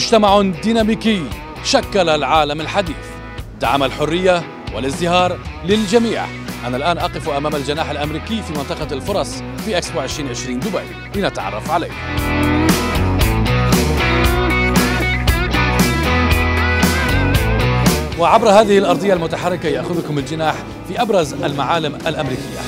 مجتمع ديناميكي شكل العالم الحديث، دعم الحرية والازدهار للجميع. أنا الآن أقف أمام الجناح الأمريكي في منطقة الفرص في إكسبو 2020 دبي لنتعرف عليه. وعبر هذه الأرضية المتحركة يأخذكم الجناح في أبرز المعالم الأمريكية.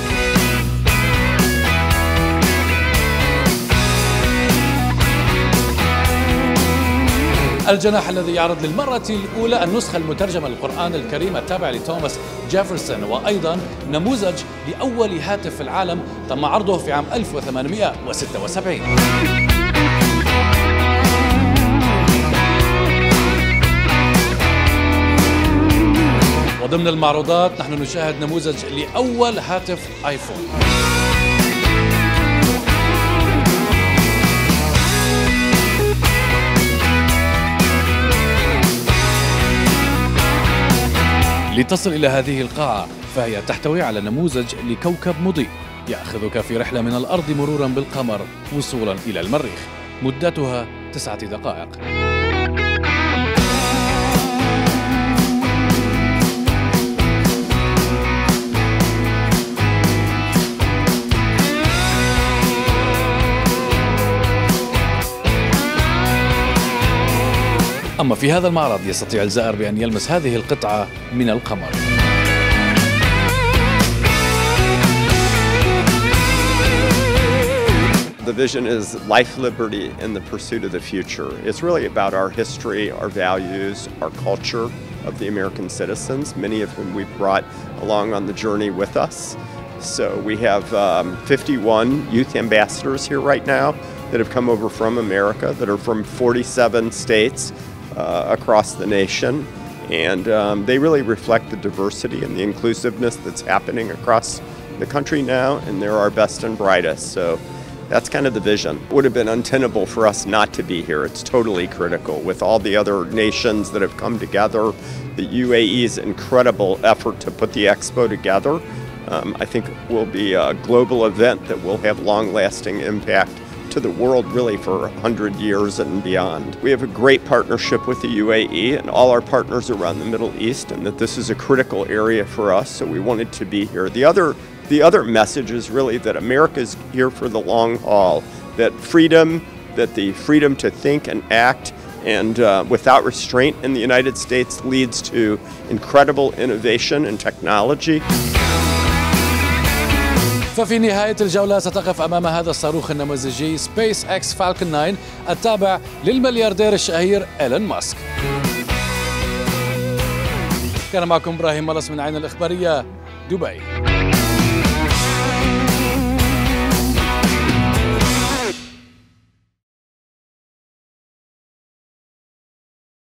الجناح الذي يعرض للمرة الأولى النسخة المترجمة للقرآن الكريم التابع لتوماس جيفرسون، وأيضا نموذج لأول هاتف في العالم تم عرضه في عام 1876. وضمن المعروضات نحن نشاهد نموذج لأول هاتف آيفون. لتصل إلى هذه القاعة فهي تحتوي على نموذج لكوكب مضيء يأخذك في رحلة من الأرض مرورا بالقمر وصولا إلى المريخ، مدتها 9 دقائق. أما في هذا المعرض يستطيع الزائر بأن يلمس هذه القطعة من القمر. The vision is life, liberty, and the pursuit of the future. It's really about our history, our values, our culture of the American citizens, many of whom we brought along on the journey with us. So we have 51 youth ambassadors here right now that have come over from America, that are from 47 states. Across the nation, and they really reflect the diversity and the inclusiveness that's happening across the country now, and they're our best and brightest. So that's kind of the vision. It would have been untenable for us not to be here. It's totally critical with all the other nations that have come together, the UAE's incredible effort to put the expo together. I think it will be a global event that will have long-lasting impact to the world really for 100 years and beyond. We have a great partnership with the UAE and all our partners around the Middle East, and that this is a critical area for us, so we wanted to be here. The other message is really that America is here for the long haul, that the freedom to think and act and without restraint in the United States leads to incredible innovation and technology. ففي نهاية الجولة ستقف أمام هذا الصاروخ النموذجي سبيس اكس فالكون 9 التابع للملياردير الشهير إيلون ماسك. كان معكم إبراهيم الأاس من عين الإخبارية دبي.